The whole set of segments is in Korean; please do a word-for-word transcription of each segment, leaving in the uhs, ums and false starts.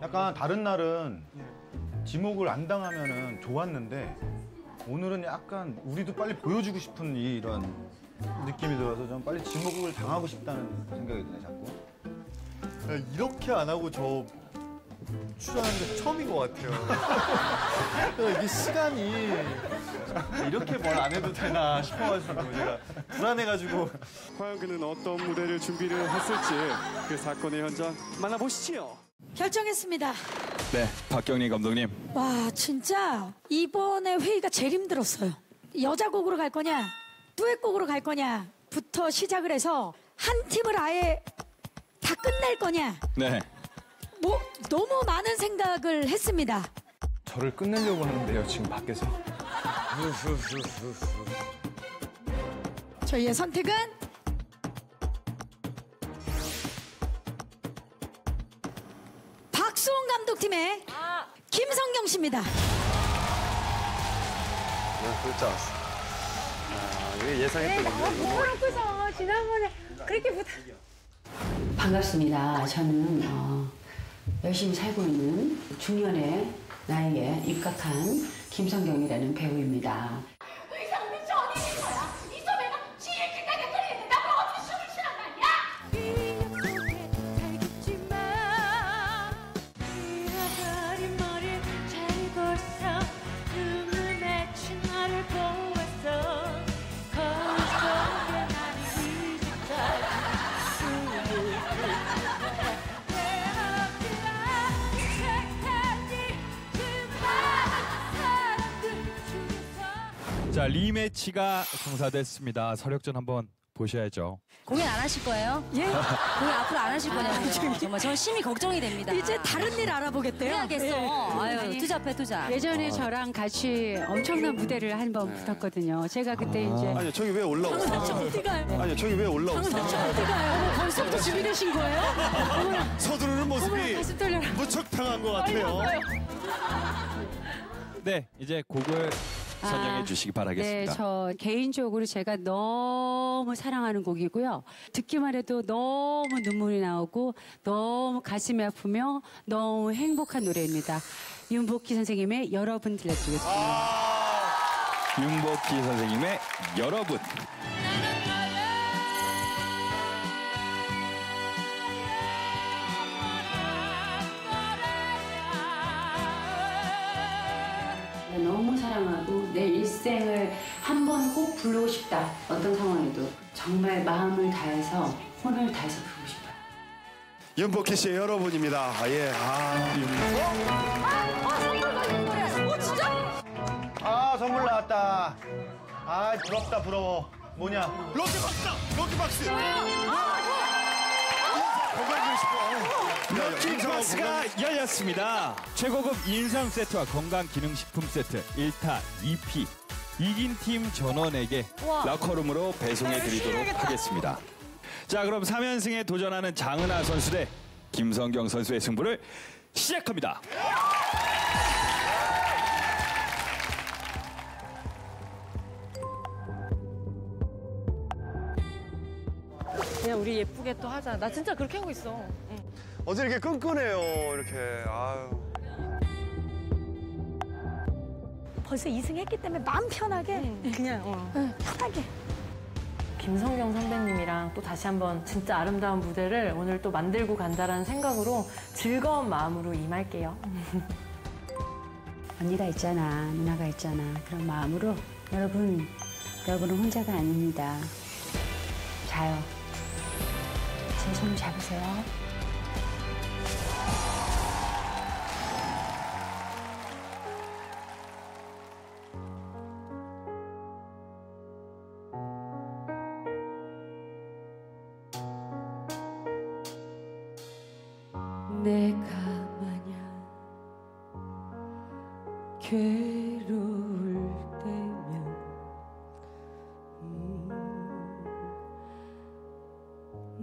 약간 다른 날은 지목을 안 당하면은 좋았는데 오늘은 약간 우리도 빨리 보여주고 싶은 이런 느낌이 들어서 좀 빨리 지목을 당하고 싶다는 생각이 드네 자꾸. 야, 이렇게 안 하고 저 출연하는 게 처음인 것 같아요. 이게 시간이 이렇게 뭘 안 해도 되나 싶어가지고 제가 불안해가지고. 과연 그는 어떤 무대를 준비를 했을지 그 사건의 현장 만나보시지요. 결정했습니다. 네, 박경림 감독님. 와, 진짜 이번에 회의가 제일 힘들었어요. 여자곡으로 갈 거냐, 듀엣곡으로 갈 거냐부터 시작을 해서 한 팀을 아예 다 끝낼 거냐. 네. 뭐 너무 많은 생각을 했습니다. 저를 끝내려고 하는데요, 지금 밖에서. 저희의 선택은 박수홍 감독팀의 김성경 씨입니다. 이게 예상했던 건데. 뭐라고 해서 지난번에 그렇게 부탁. 반갑습니다. 저는 어, 열심히 살고 있는 중년의 나이에 입각한 김성경이라는 배우입니다. 이 사람이 전인인 거야. 이 소매가 지혜길까지 끌어낸다고 어떻게 숨을 쉬란 말이야. 자, 리매치가 성사됐습니다. 서력전 한번 보셔야죠. 공연 안 하실 거예요? 예? 공연 앞으로 안 하실 거냐고요? 아, 정말, 정말 저 심히 걱정이 됩니다. 이제 다른 일 알아보겠대요? 해야겠어. 예. 아유, 투잡해, 투잡. 예전에 어. 저랑 같이 엄청난 무대를 한번 네. 붙었거든요. 제가 그때 아. 이제. 아니, 저기 왜 올라오세요? 강사장 어디 가요? 아니, 저기 왜 올라오세요? 강사장 어디 가요? 벌써부터 준비되신 거예요? 어머나. 서두르는 모습이 어머나, 무척 당한 것 같아요. 네, 이제 곡을. 선정해 아, 주시기 바라겠습니다. 네, 저 개인적으로 제가 너무 사랑하는 곡이고요. 듣기만 해도 너무 눈물이 나오고 너무 가슴이 아프며 너무 행복한 노래입니다. 윤복희 선생님의 여러분 들려드리겠습니다. 아 윤복희 선생님의 여러분. 너무 사랑하고 내 일생을 한 번 꼭 부르고 싶다. 어떤 상황에도 정말 마음을 다해서 혼을 다해서 부르고 싶어요. 윤복희 씨의 여러분입니다. 아, 예. 아, 어? 아, 아 선물 받은 거야. 어, 진짜? 아, 선물 나왔다. 아, 부럽다, 부러워. 뭐냐? 럭키 박스다. 럭키 박스. 럭키 박스가 열렸습니다. 최고급 인삼 세트와 건강기능식품 세트 일타 이피 이긴 팀 전원에게 라커룸으로 배송해드리도록 하겠습니다. 자, 그럼 삼 연승에 도전하는 장은아 선수 대 김성경 선수의 승부를 시작합니다. 그냥 우리 예쁘게 또 하자. 나 진짜 그렇게 하고 있어. 응. 어제 이렇게 끈끈해요, 이렇게. 아유. 벌써 이 승 했기 때문에 마음 편하게. 응. 그냥, 어. 응, 편하게. 김성경 선배님이랑 또 다시 한번 진짜 아름다운 무대를 오늘 또 만들고 간다라는 생각으로 즐거운 마음으로 임할게요. 언니가 있잖아, 누나가 있잖아. 그런 마음으로 여러분, 여러분은 혼자가 아닙니다. 자요. 제 손 잡으세요. 내가 만약 괴로울 때면 음,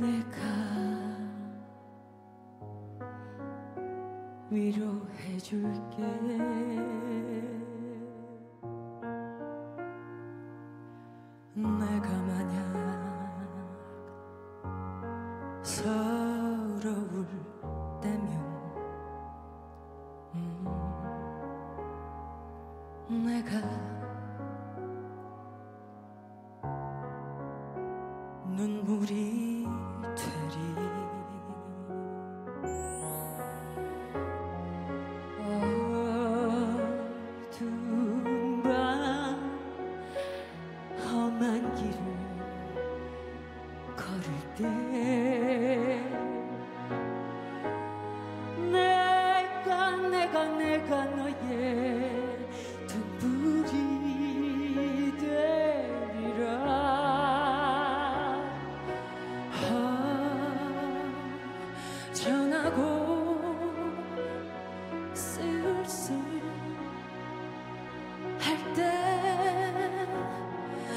내가 위로해줄게. 내가 만약 서러울 때면 쓸쓸할 때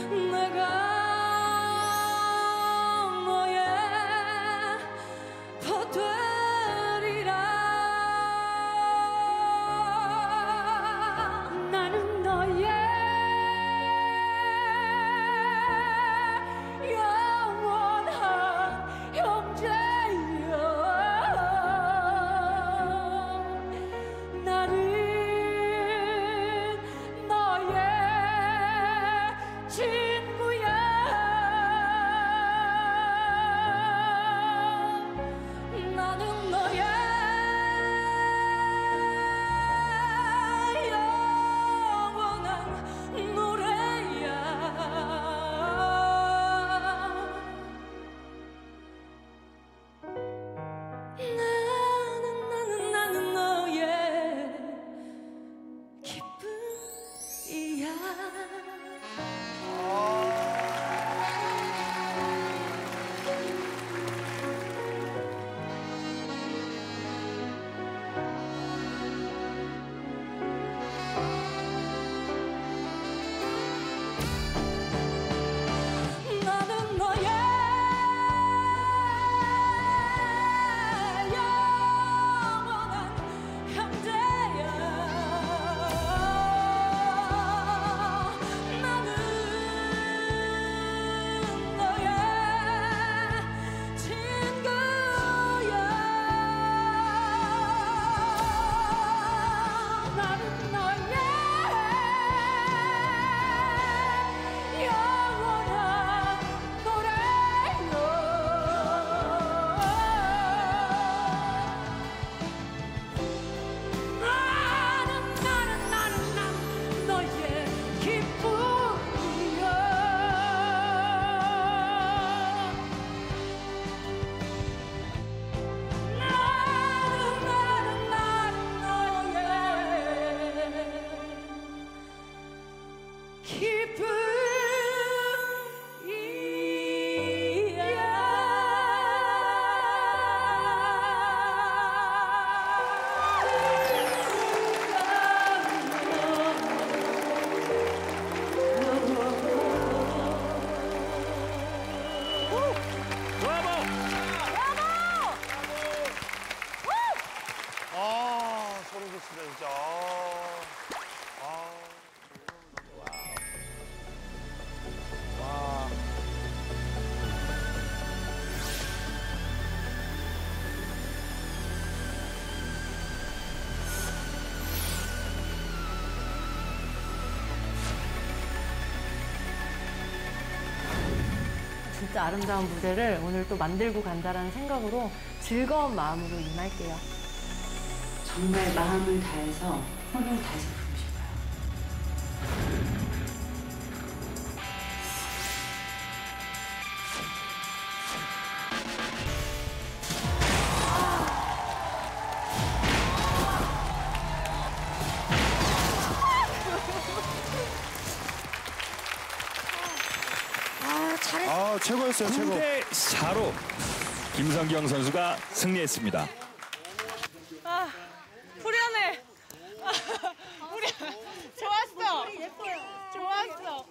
내가 너의 더 되리라. 나는 너의 영원한 형제. 진짜 아름다운 무대를 오늘 또 만들고 간다라는 생각으로 즐거운 마음으로 임할게요. 정말 마음을 다해서, 혼을 다해서 부르고 아, 최고였어요, 최고. 구 대 사로 김성경 선수가 승리했습니다. 아, 후련해. 아, 후련해. 좋았어. 좋았어.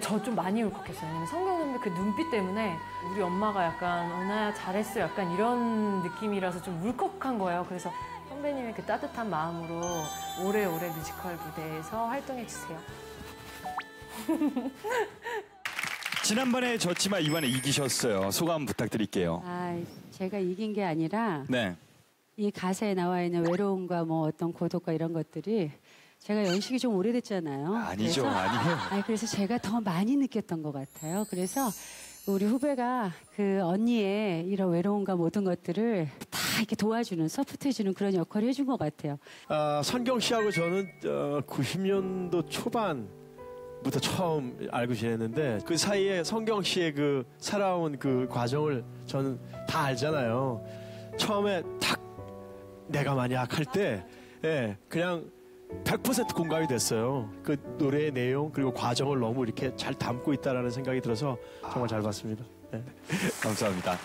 저 좀 많이 울컥했어요. 왜냐면 성경 선배 그 눈빛 때문에 우리 엄마가 약간 은하야 잘했어 약간 이런 느낌이라서 좀 울컥한 거예요. 그래서 선배님의 그 따뜻한 마음으로 오래오래 뮤지컬 무대에서 활동해주세요. 지난번에 졌지만 이번에 이기셨어요. 소감 부탁드릴게요. 아, 제가 이긴 게 아니라 네. 이 가사에 나와 있는 외로움과 뭐 어떤 고독과 이런 것들이 제가 연식이 좀 오래됐잖아요. 아니죠, 그래서, 아니에요. 아니, 그래서 제가 더 많이 느꼈던 것 같아요. 그래서 우리 후배가 그 언니의 이런 외로움과 모든 것들을 다 이렇게 도와주는, 서포트해주는 그런 역할을 해준 것 같아요. 아, 성경 씨하고 저는 어, 구십 년도 초반 부터 처음 알고 지냈는데 그 사이에 성경 씨의 그 살아온 그 과정을 저는 다 알잖아요. 처음에 탁 내가 만약 할 때 예, 그냥 백 퍼센트 공감이 됐어요. 그 노래의 내용 그리고 과정을 너무 이렇게 잘 담고 있다라는 생각이 들어서 정말 잘 봤습니다. 예. 감사합니다.